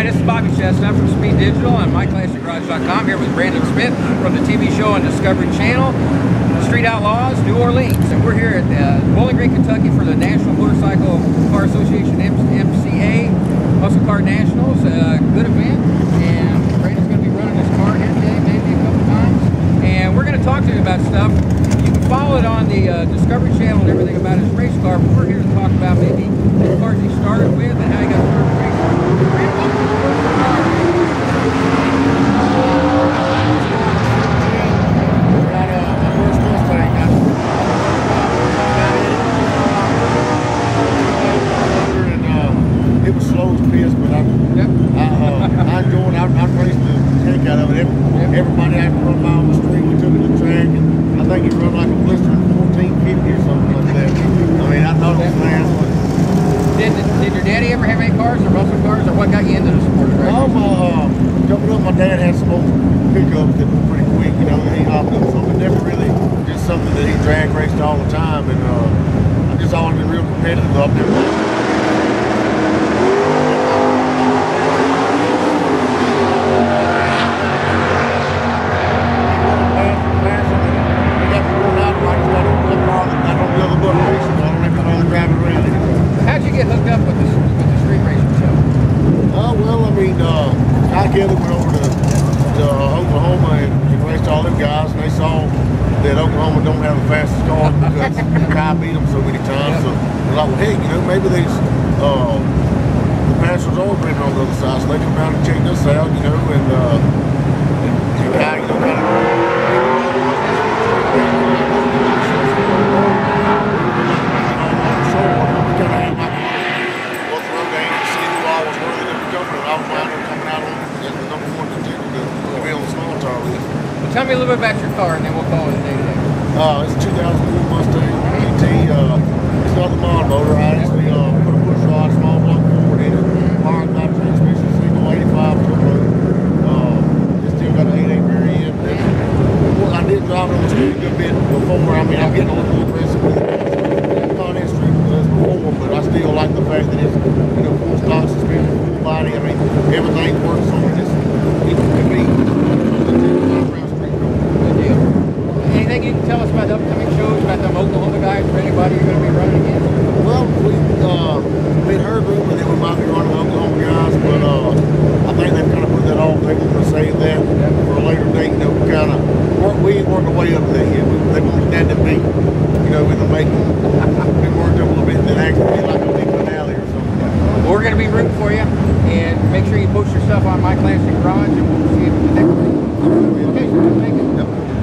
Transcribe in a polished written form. Hi, this is Bobby Chestnut from Speed Digital and MyClassicGarage.com, here with Brandon Smith from the TV show on Discovery Channel, Street Outlaws, New Orleans. And we're here at Bowling Green, Kentucky for the National Motorcycle Car Association, MCA, Muscle Car Nationals. Good event, and Brandon's going to be running his car here today, maybe a couple times. And we're going to talk to you about stuff. You can follow it on the Discovery Channel and everything about his race car, but we're here to talk about maybe the cars he started with and how he got started. Kai Keller went over to Oklahoma and raced all them guys, and they saw that Oklahoma don't have the fastest car because Kai beat them so many times. Yep. So they're like, well, hey, you know, maybe these the Nationals are over on the other side, so they come down and check this out, you know, and Kai, you know, tell me a little bit about your car, and then we'll call it a day today. It's a 2004 Mustang GT. It's not the mod motor. I actually put a push rod, small block Ford in it. Powered by transmission, single 85 turbo. It's still got an 8.8 rear end. Well, I did drive it on the street a good bit before. I mean, I'm getting a little aggressive with it. It's not as street as before, but I still like the fact that it's, you know, full stock suspension, full body. I mean, everything works on it. It's to me. You can tell us about the upcoming shows, about them Oklahoma guys, or anybody you're going to be running against? Well, we'd heard rumor that we might be running Oklahoma guys, but I think they've kind of put that off. They were going to save that for a later date. You know, we ain't worked our way up to that yet. They wanted that to be, you know, in the making. We worked up a little bit, and then actually like a big finale or something. Well, we're going to be rooting for you, and make sure you post your stuff on My Classic Garage, and we'll see.